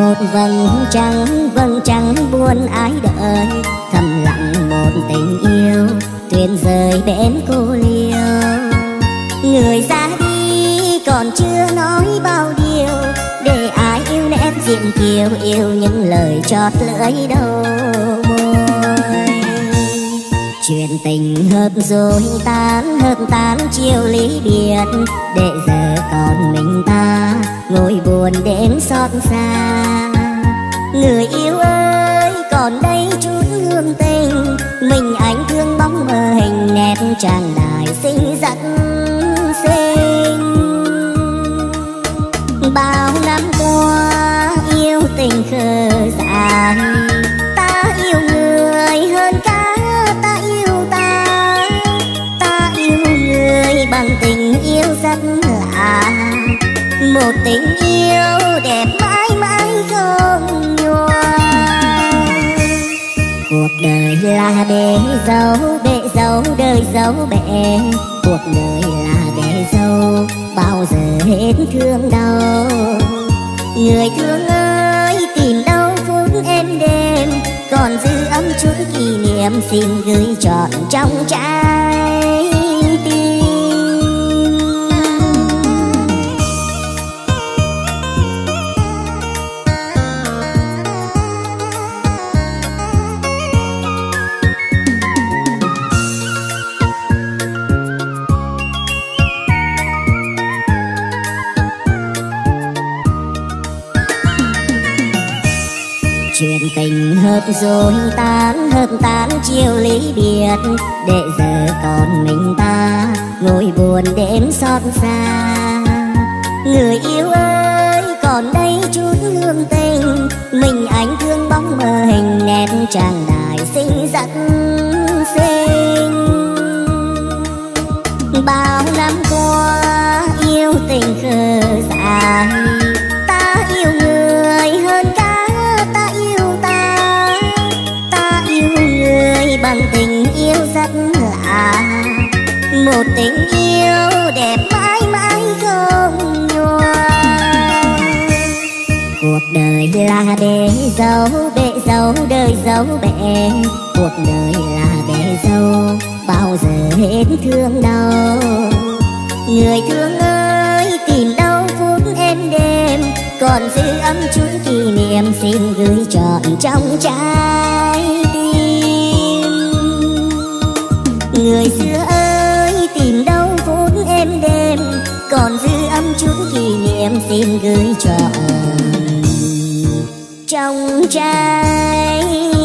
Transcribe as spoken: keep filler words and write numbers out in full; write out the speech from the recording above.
một vầng trăng, vầng trăng buôn ái đợi, thầm lặng một tình yêu thuyền rời bến cô liêu. Người ra đi còn chưa nói bao điều, để ai yêu nét diện kiều, yêu những lời chót lưỡi đầu môi. Chuyện tình hợp rồi tán, hợp tán chiều lý biệt, để giờ còn mình ta ngồi buồn đêm xót xa. Người yêu ơi còn đây chút hương tình, mình ánh thương bóng mơ hình nét tràng đài xinh dặn xinh. Bao năm qua yêu tình khờ dại, ta yêu người hơn cả ta yêu ta, ta yêu người bằng tình yêu rất lạ, một tình yêu đẹp mãi mãi không nhòa. Cuộc đời là bể dâu, bể dâu đời dâu bể, cuộc đời là bể dâu bao giờ hết thương đau. Người thương ơi tìm đâu phút êm đêm, còn dư ấm chút kỷ niệm xin gửi trọn trong trái tim. Chuyện tình hợp rồi tán, hợp tán chiều lý biệt, để giờ còn mình ta ngồi buồn đêm xót xa. Người yêu ơi còn đây chút hương tình, mình ánh thương bóng mơ hình nét tràng đài xinh dặn xinh. Bao năm qua yêu tình khờ dại, ta yêu người hơn cả ta yêu ta, ta yêu người bằng tình yêu rất lạ, một tình yêu đẹp mãi mãi không nhòa. Cuộc đời là bể dâu, bể dâu đời dâu bể, cuộc đời là bể dâu bao giờ hết thương đau. Người thương ơi tìm đâu phút êm đêm, còn giữ ấm chút kỷ niệm xin gửi trọn trong trái tim. Người xưa ơi tìm đâu phút êm đêm, còn giữ ấm chút kỷ niệm xin gửi trọn trong trái